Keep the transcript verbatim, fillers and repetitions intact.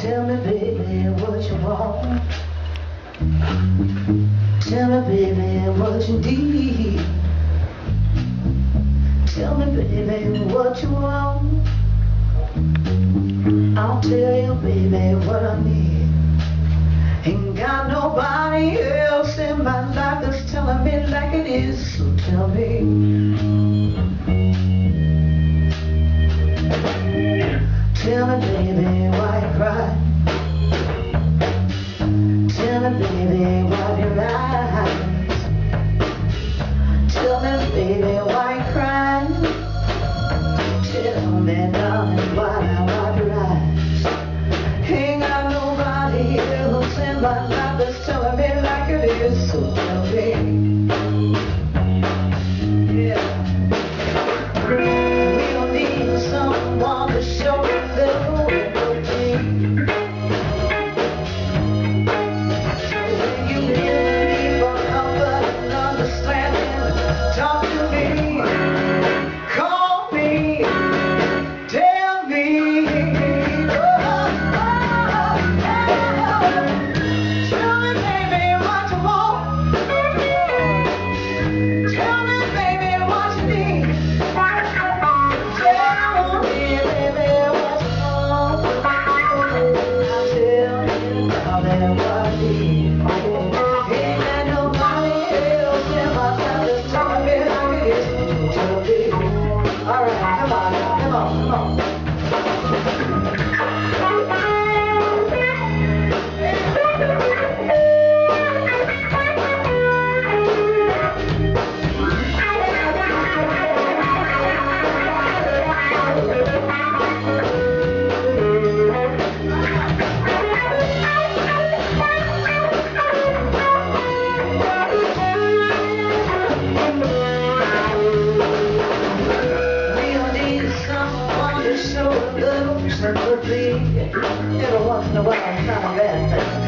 Tell me, baby, what you want. Tell me, baby, what you need. Tell me, baby, what you want. I'll tell you, baby, what I need. Ain't got nobody else in my life that's telling me like it is. So tell me. Tell me, baby, why you cry. Tell me, baby, why you lie. Tell me, baby, why you cry. Tell me, darling, why I wipe your eyes. Ain't got nobody else in my life that's telling me like it is. So tell me, yeah. We'll need someone to show us. Perfectly, every once in a while, it's not a bad thing.